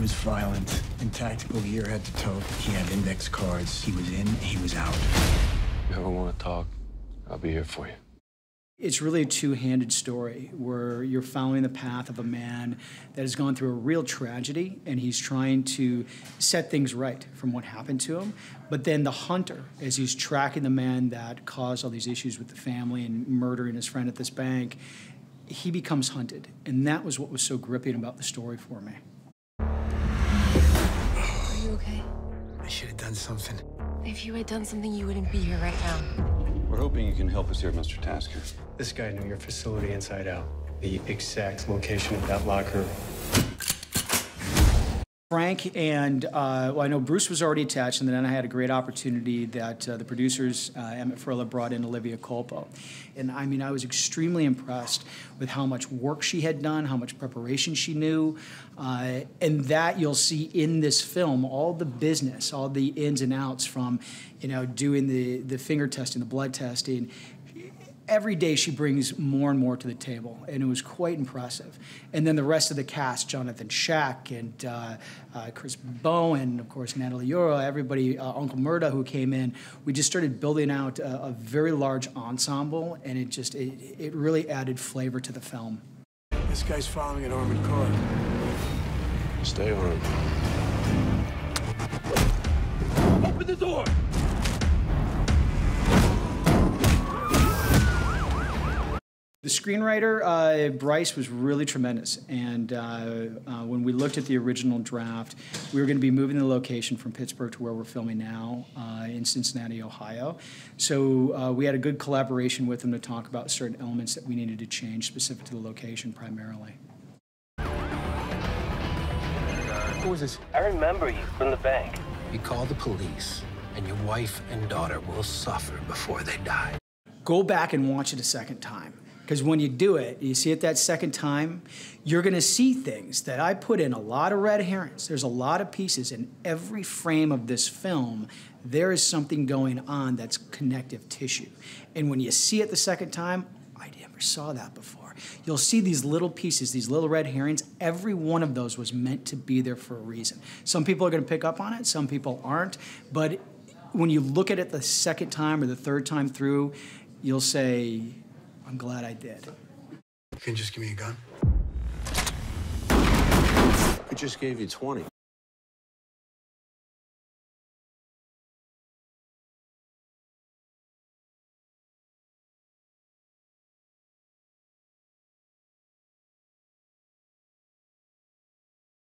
was violent and tactical year head to toe. He had index cards. He was in, he was out. If you ever want to talk, I'll be here for you. It's really a two-handed story where you're following the path of a man that has gone through a real tragedy, and he's trying to set things right from what happened to him. But then the hunter, as he's tracking the man that caused all these issues with the family and murdering his friend at this bank, he becomes hunted. And that was what was so gripping about the story for me. Are you okay? I should have done something. If you had done something, you wouldn't be here right now. We're hoping you can help us here, Mr. Tasker. This guy knew your facility inside out. The exact location of that locker. Frank and, well, I know Bruce was already attached, and then I had a great opportunity that the producers, Emmett Furla, brought in Olivia Culpo. And, I mean, I was extremely impressed with how much work she had done, how much preparation she knew. And that you'll see in this film, all the business, all the ins and outs from, you know, doing the finger testing, the blood testing. Every day she brings more and more to the table, and it was quite impressive. And then the rest of the cast, Jonathan Schaech and Chris Bowen, of course, Natali Yura, everybody, Uncle Murda who came in. We just started building out a very large ensemble, and it just, it really added flavor to the film. This guy's following an armored car. Stay armed. Open the door! The screenwriter, Bryce, was really tremendous, and when we looked at the original draft, we were going to be moving the location from Pittsburgh to where we're filming now in Cincinnati, Ohio. So we had a good collaboration with him to talk about certain elements that we needed to change specific to the location primarily. Who is this? I remember you from the bank. You call the police, and your wife and daughter will suffer before they die. Go back and watch it a second time. Because when you do it, you see it that second time, you're going to see things that I put in a lot of red herrings. There's a lot of pieces in every frame of this film. There is something going on that's connective tissue. And when you see it the second time, I never saw that before. You'll see these little pieces, these little red herrings. Every one of those was meant to be there for a reason. Some people are going to pick up on it, some people aren't. But when you look at it the second time or the third time through, you'll say, I'm glad I did. You can just give me a gun? I just gave you 20.